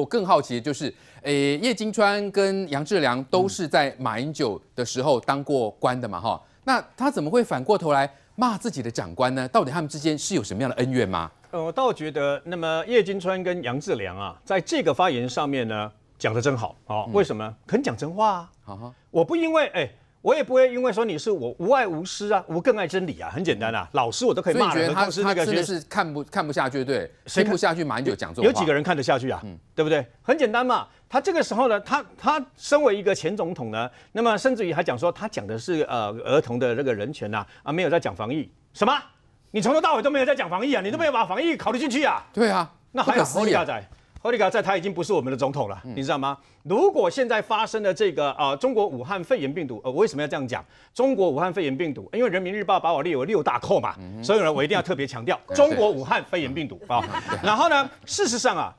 我更好奇的就是，叶金川跟杨志良都是在马英九的时候当过官的嘛，哈、那他怎么会反过头来骂自己的长官呢？到底他们之间是有什么样的恩怨吗？我倒觉得，那么叶金川跟杨志良啊，在这个发言上面呢，讲得真好啊、为什么？肯讲真话啊！我不因为我也不会因为说你是我无爱无私啊，我更爱真理啊，很简单啊，老师我都可以骂人。所以你觉得他真的是看不下去，对，谁不下去马英九讲这种话？有几个人看得下去啊？对不对？很简单嘛。他这个时候呢，他身为一个前总统呢，那么甚至于还讲说他讲的是儿童的这个人权呐，没有在讲防疫。什么？你从头到尾都没有在讲防疫啊？你都没有把防疫考虑进去啊？对啊，那还有侯立大仔。侯立大在他已经不是我们的总统了，你知道吗？如果现在发生了这个中国武汉肺炎病毒，我为什么要这样讲？中国武汉肺炎病毒，因为《人民日报》把我列为6大扣嘛，所以呢，我一定要特别强调中国武汉肺炎病毒啊。然后呢，事实上啊，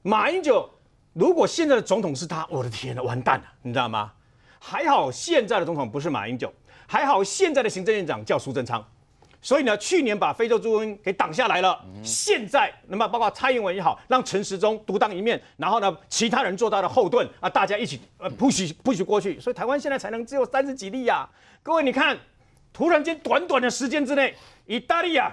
马英九如果现在的总统是他，我的天哪，完蛋了，你知道吗？还好现在的总统不是马英九，还好现在的行政院长叫苏贞昌。所以呢，去年把非洲猪瘟给挡下来了。现在，那么包括蔡英文也好，让陈时中独当一面，然后呢，其他人做他的后盾啊，大家一起push过去。所以台湾现在才能只有30几例呀、啊。各位，你看，突然间短短的时间之内，意大利啊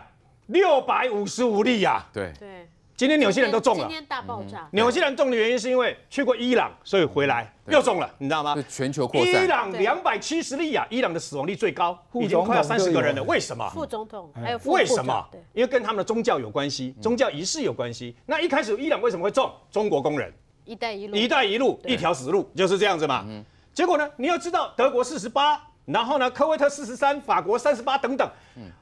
655例呀、啊。对对。今天纽西兰都中了。今天大爆炸。纽西兰中的原因是因为去过伊朗，所以回来又中了，你知道吗？全球扩散。伊朗270例啊，伊朗的死亡率最高，已经快要30个人了。为什么？副总统还有副部长。为什么？因为跟他们的宗教有关系，宗教仪式有关系。那一开始伊朗为什么会中？中国工人。一带一路。一带一路，一条死路，就是这样子嘛。结果呢？你要知道，德国48，然后呢，科威特43，法国38等等。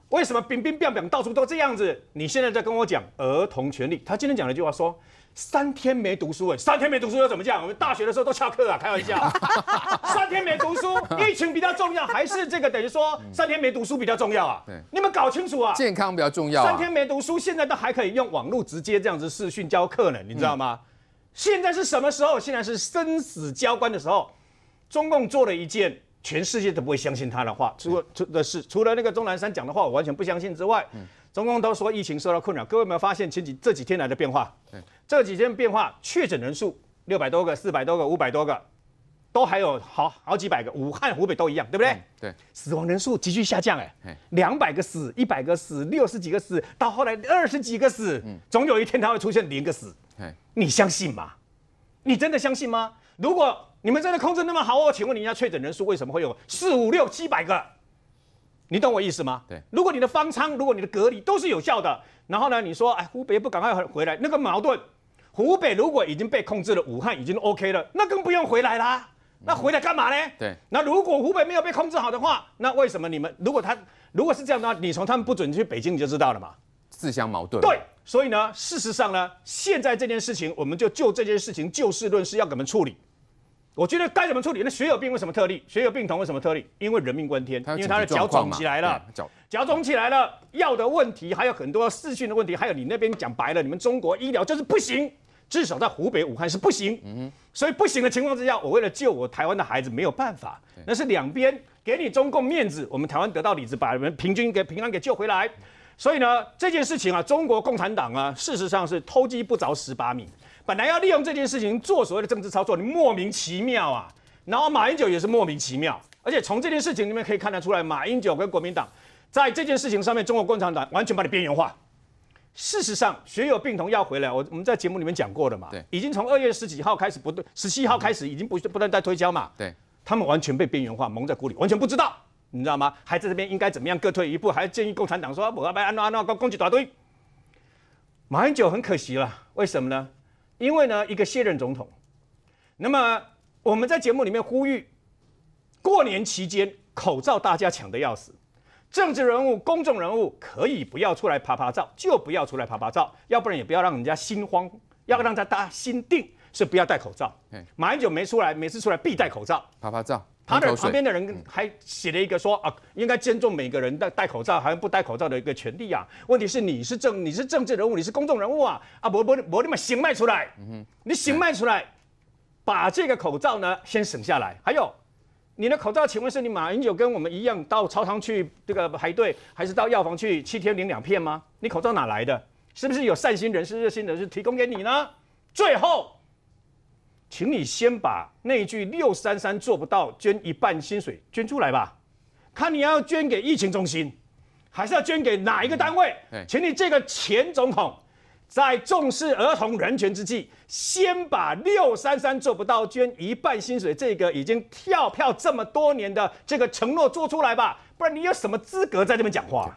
为什么乒乒乓乓到处都这样子？你现在在跟我讲儿童权利，他今天讲了一句话说3天没读书，3天没读书又怎么讲？我们大学的时候都翘课啊，开玩笑。3天没读书，疫情比较重要，还是这个等于说3天没读书比较重要啊？你们搞清楚啊，健康比较重要、啊。3天没读书，现在都还可以用网络直接这样子视讯教课呢，你知道吗？现在是什么时候？现在是生死交关的时候，中共做了一件。全世界都不会相信他的话，除了那个钟南山讲的话，我完全不相信之外，中共都说疫情受到困扰。各位有没有发现这几天来的变化？这几天变化，确诊人数600多个、400多个、500多个，都还有好几百个，武汉、湖北都一样，对不对？对。死亡人数急剧下降，200个死，100个死，60几个死，到后来20几个死，总有一天它会出现0个死。你相信吗？你真的相信吗？如果你们真的控制那么好哦，请问你要确诊人数为什么会有4、5、6、700个？你懂我意思吗？对，如果你的方舱，如果你的隔离都是有效的，然后呢，你说哎，湖北不赶快回来，那个矛盾，湖北如果已经被控制了，武汉已经 OK 了，那更不用回来啦。那回来干嘛呢？对，那如果湖北没有被控制好的话，那为什么你们如果是这样的话，你从他们不准去北京你就知道了嘛，自相矛盾。对。所以呢，事实上呢，现在这件事情，我们就这件事情就事论事，要怎么处理？我觉得该怎么处理？那血友病为什么特例？血友病童为什么特例？因为人命关天，因为他的脚肿起来了，脚肿起来了，药的问题，还有很多视讯的问题，还有你那边讲白了，你们中国医疗就是不行，至少在湖北武汉是不行。所以不行的情况之下，我为了救我台湾的孩子没有办法，那是两边给你中共面子，我们台湾得到里子，把人平安给救回来。所以呢，这件事情啊，中国共产党啊，事实上是偷鸡不着蚀把米，本来要利用这件事情做所谓的政治操作，你莫名其妙啊。然后马英九也是莫名其妙，而且从这件事情里面可以看得出来，马英九跟国民党在这件事情上面，中国共产党完全把你边缘化。事实上，学友病童要回来，我们在节目里面讲过的嘛，已经从2月10几号开始不对，17号开始已经不断在推销嘛，对，他们完全被边缘化，蒙在鼓里，完全不知道。你知道吗？还在这边应该怎么样？各退一步，还建议共产党说不要被安诺攻击大队。马英九很可惜了，为什么呢？因为呢，一个卸任总统。那么我们在节目里面呼吁，过年期间口罩大家抢得要死，政治人物、公众人物可以不要出来拍照，就不要出来拍照，要不然也不要让人家心慌，要让大家心定，是不要戴口罩。马英九没出来，每次出来必戴口罩，拍照。他的旁边的人还写了一个说啊，应该尊重每个人戴口罩，好像不戴口罩的一个权利啊。问题是你是政治人物，你是公众人物啊，不，你们行迈出来，你行迈出来，把这个口罩呢先省下来。还有，你的口罩，请问是你马英九跟我们一样到超商去这个排队，还是到药房去7天领2片吗？你口罩哪来的？是不是有善心人士、热心人士提供给你呢？最后，请你先把那句633做不到捐一半薪水捐出来吧，看你要捐给疫情中心，还是要捐给哪一个单位？请你这个前总统，在重视儿童人权之际，先把633做不到捐一半薪水这个已经跳票这么多年的这个承诺做出来吧，不然你有什么资格在这边讲话？